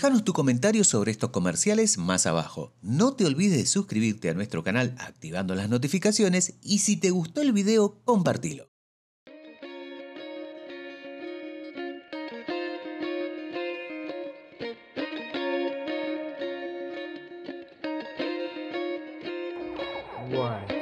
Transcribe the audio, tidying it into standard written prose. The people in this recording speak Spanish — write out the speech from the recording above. Déjanos tu comentario sobre estos comerciales más abajo. No te olvides de suscribirte a nuestro canal activando las notificaciones y si te gustó el video, compártilo. Wow.